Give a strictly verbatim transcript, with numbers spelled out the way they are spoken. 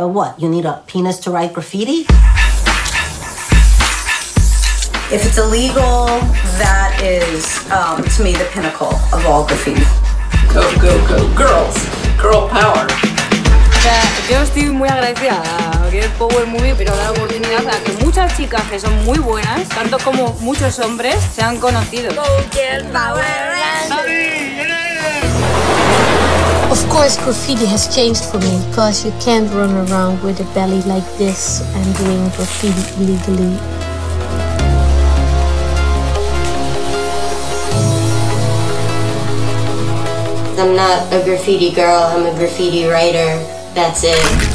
Uh, what, you need a penis to write graffiti? If it's illegal, that is, um, to me, the pinnacle of all graffiti. Go, go, go, girls. Girl power. Yo estoy muy agradecida a Girl Power Movie, pero da la oportunidad a que muchas chicas que son muy buenas, tanto como muchos hombres, se han conocido. Go Girl Power! Of course, graffiti has changed for me, because you can't run around with a belly like this and doing graffiti illegally. I'm not a graffiti girl, I'm a graffiti writer. That's it.